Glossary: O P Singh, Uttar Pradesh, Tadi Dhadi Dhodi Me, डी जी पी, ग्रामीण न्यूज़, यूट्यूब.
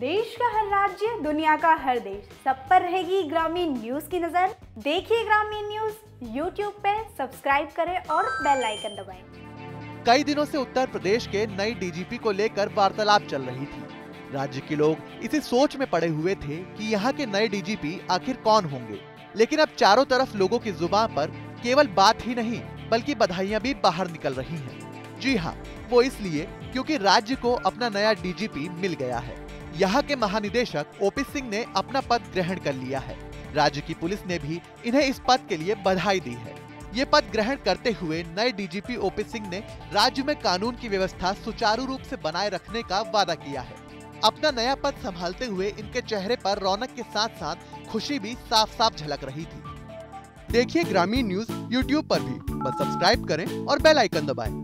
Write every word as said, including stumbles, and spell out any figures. देश का हर राज्य, दुनिया का हर देश, सब पर रहेगी ग्रामीण न्यूज़ की नज़र। देखिए ग्रामीण न्यूज़ यूट्यूब पे, सब्सक्राइब करें और बेल आइकन दबाएं। कई दिनों से उत्तर प्रदेश के नए डी जी पी को लेकर वार्तालाप चल रही थी। राज्य के लोग इसी सोच में पड़े हुए थे कि यहाँ के नए डी जी पी आखिर कौन होंगे, लेकिन अब चारों तरफ लोगों की जुबान पर केवल बात ही नहीं बल्कि बधाइयाँ भी बाहर निकल रही हैं। जी हाँ, वो इसलिए क्योंकि राज्य को अपना नया डी जी पी मिल गया है। यहाँ के महानिदेशक ओ पी सिंह ने अपना पद ग्रहण कर लिया है। राज्य की पुलिस ने भी इन्हें इस पद के लिए बधाई दी है। ये पद ग्रहण करते हुए नए डी जी पी O P Singh ने राज्य में कानून की व्यवस्था सुचारू रूप से बनाए रखने का वादा किया है। अपना नया पद संभालते हुए इनके चेहरे पर रौनक के साथ साथ खुशी भी साफ साफ झलक रही थी। देखिए ग्रामीण न्यूज़ यूट्यूब पर भी, बस सब्सक्राइब करें और बेल आइकन दबाएं।